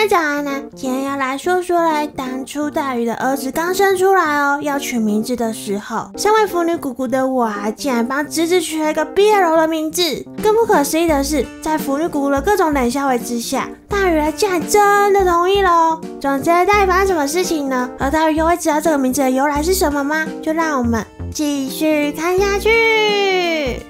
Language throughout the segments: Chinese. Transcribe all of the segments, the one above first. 安早安啊！今天要来说说嘞，当初大鱼的儿子刚生出来哦，要取名字的时候，身为腐女姑姑的我啊，竟然帮侄子取了一个 BL 的名字。更不可思议的是，在腐女姑姑的各种冷笑话之下，大鱼竟然真的同意了哦。总之，到底发生什么事情呢？而大鱼又会知道这个名字的由来是什么吗？就让我们继续看下去。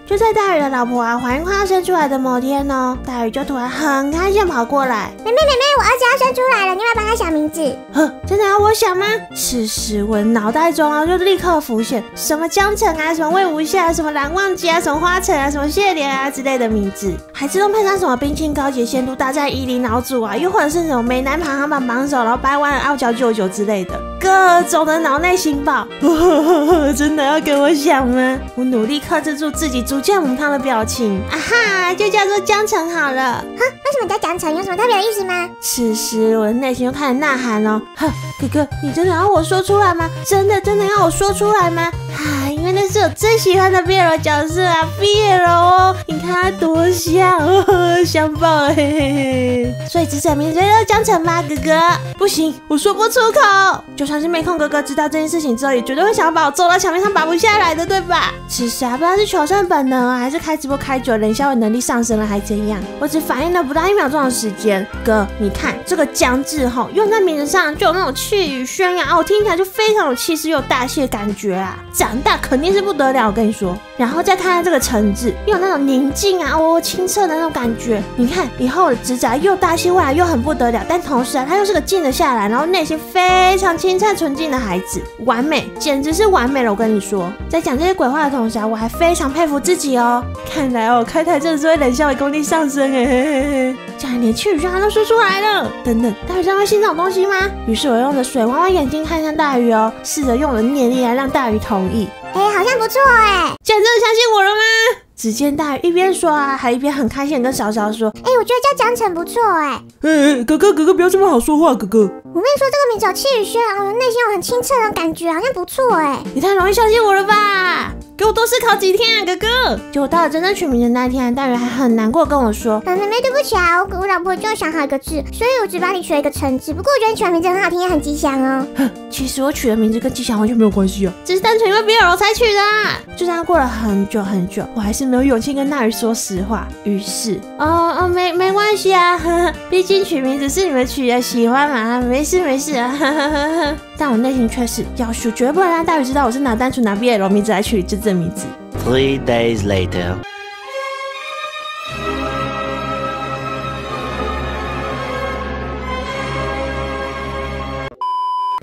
就在大鱼的老婆啊怀孕快要生出来的某天哦，大鱼就突然很开心跑过来，妹妹，我儿子要生出来了，你要帮他想名字。呵，真的要我想吗？此时我脑袋中啊就立刻浮现什么江城啊，什么魏无羡啊，什么蓝忘机啊，什么花城啊，什么谢莲啊之类的名字，还自动配上什么冰清高洁仙都大战101老祖啊，又或者是什么美男排行榜榜首，然后掰弯傲娇舅舅之类的，各种的脑内心爆。真的要给我想吗？我努力克制住自己逐渐母汤的表情。啊哈，就叫做江城好了。哈，为什么叫江城？有什么特别的意思吗？此时我的内心又开始呐喊哦，哼，哥哥，你真的要我说出来吗？真的要我说出来吗？啊，因为那是我最喜欢的 BL 角色啊 ，BL 哦，你看他多像，呵呵香爆了，嘿嘿嘿。所以只想名字叫江城吧，哥哥。不行，我说不出口。就算是妹控哥哥知道这件事情之后，也绝对会想要把我揍到墙面上拔不下来的，对吧？此时啊，不知道是求生本能啊，还是开直播开久了，冷笑话能力上升了，还怎样？我只反应了不到1秒钟的时间，哥，你看这个江字吼，用在名字上就有那种气宇轩昂哦，听起来就非常有气势又有大气的感觉啊！长大肯定是不得了，我跟你说。然后再看看这个城字，又有那种宁静啊哦清澈的那种感觉。你看以后我的侄子啊又大气，未来又很不得了，但同时啊他又是个静得下来，然后内心非常清澈纯净的孩子，完美，简直是完美了，我跟你说。在讲这些鬼话的同时啊，我还非常佩服自己哦。看来哦开台真的是会冷笑的功力上升哎，竟然连气宇轩昂都说出来了。等等，大鱼真的会信这种东西吗？于是我用着水汪汪眼睛看向大鱼哦，试着用我的念力来让大鱼同意。哎，好像不错哎！竟然真的相信我了吗？只见大鱼一边说啊，还一边很开心跟嫂嫂说：“哎，我觉得叫江城不错哎！哎，哥哥，不要这么好说话，哥哥。”我跟你说，这个名字有气宇轩昂，内心有很清澈的感觉，好像不错哎！你太容易相信我了吧？给我多思考几天啊，哥哥！结果到了真正取名的那天，大鱼还很难过跟我说：“妹妹，对不起啊，我老婆就想好一个字，所以我只帮你取了一个城字。不过我觉得你取的名字很好听，也很吉祥哦。”其实我取的名字跟吉祥完全没有关系啊，只是单纯因为 BL 才取的啊。就这样过了很久很久，我还是没有勇气跟大鱼说实话。于是，没关系啊，呵呵，毕竟取名字是你们取的，喜欢嘛，没事啊，呵。但我内心却是要求绝不能让大鱼知道我是单纯拿 BL 名字来取这字名字。3 days later。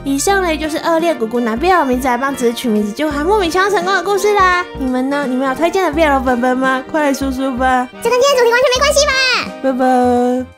以上呢就是恶劣姑姑拿 BL 名字来帮侄子取名字，结果还莫名其妙成功的故事啦。你们呢？你们有推荐的 BL 本本吗？快来说说吧，这跟今天主题完全没关系吧？拜拜。